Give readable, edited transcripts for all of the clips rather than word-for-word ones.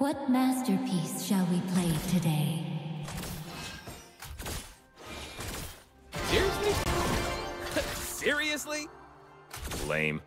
What masterpiece shall we play today? Seriously? Seriously? Lame.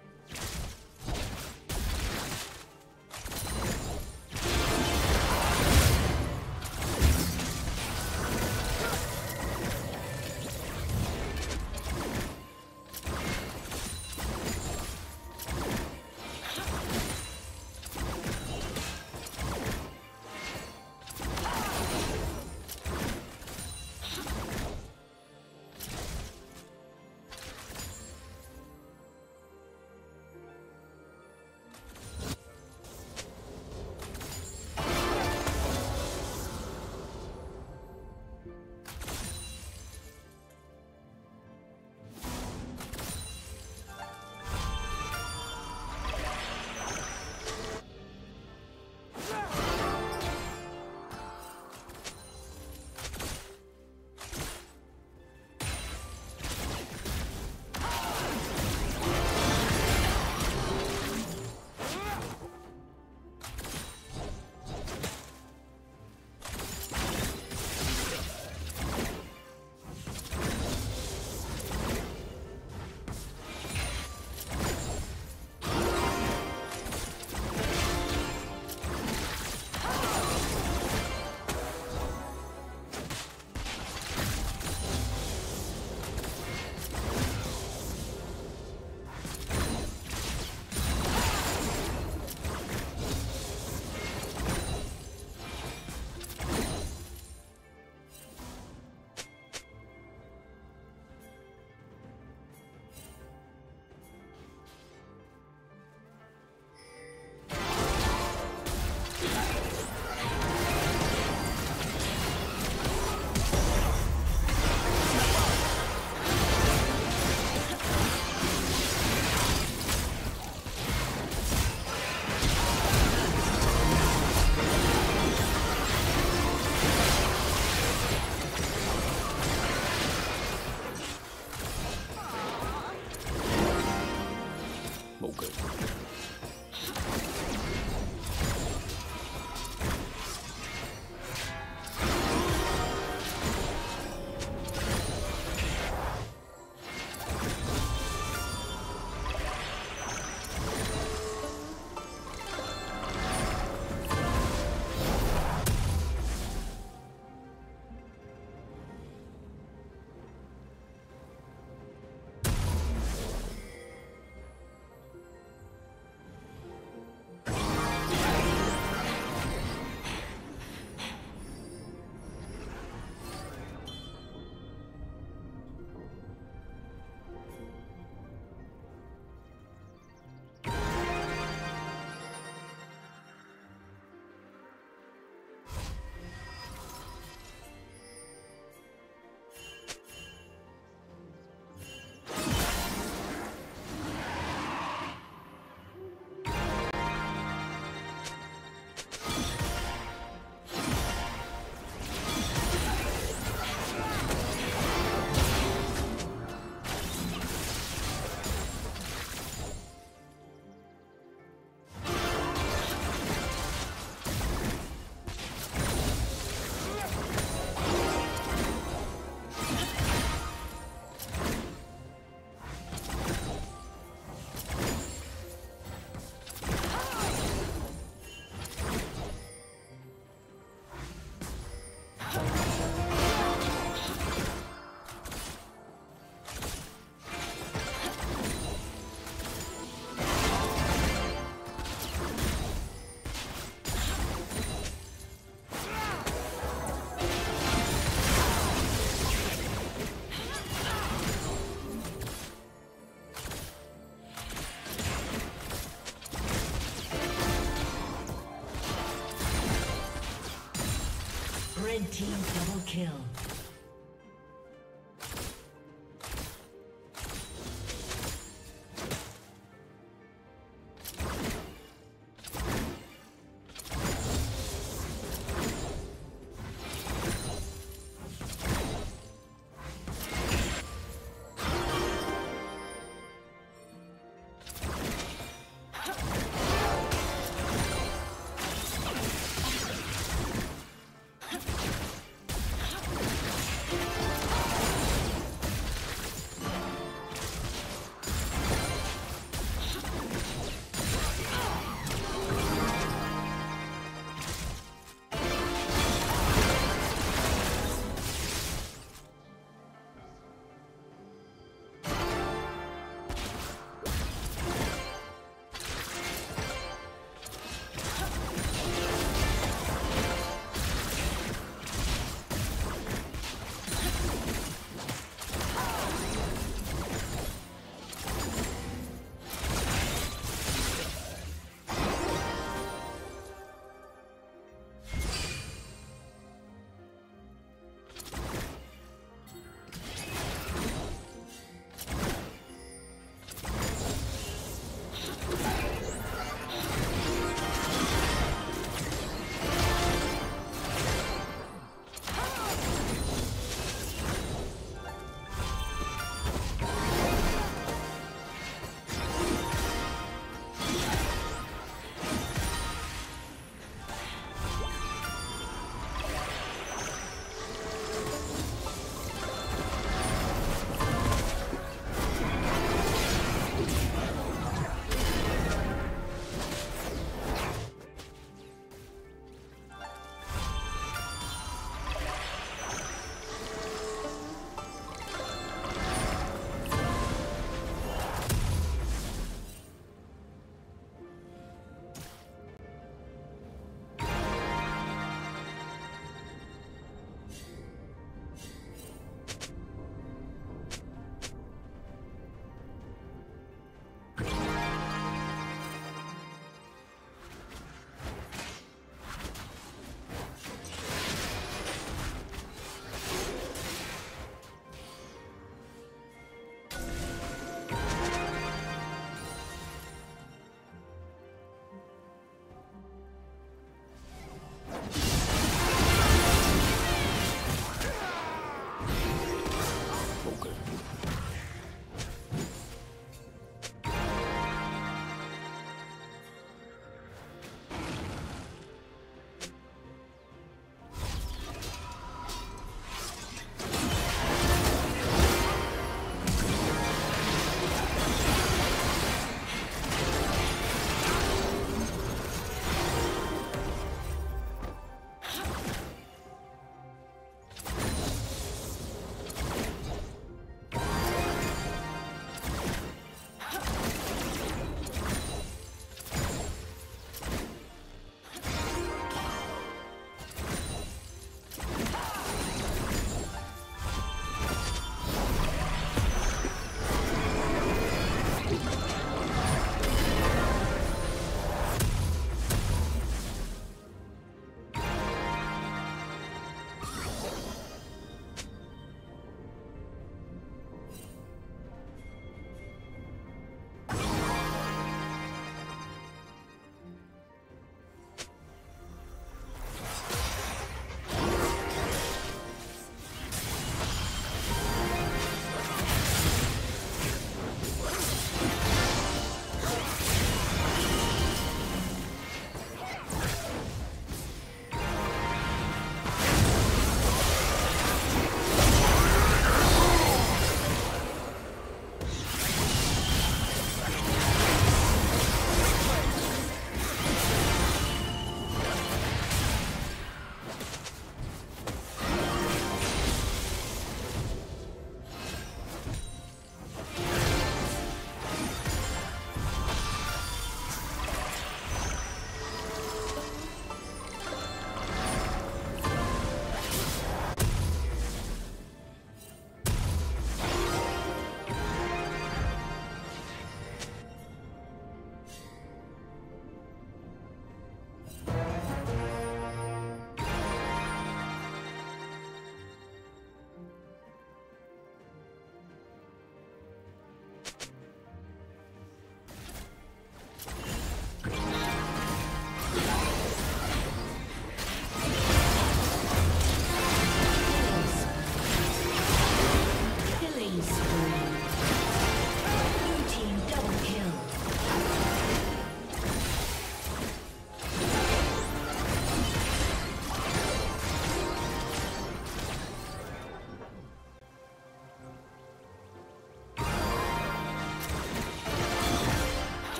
Red team double kill.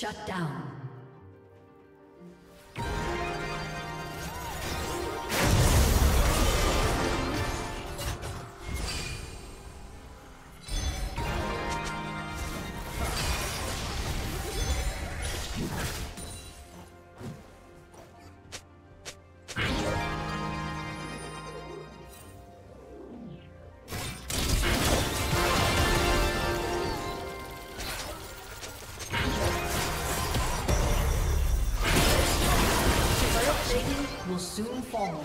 Shut down. Soon fall.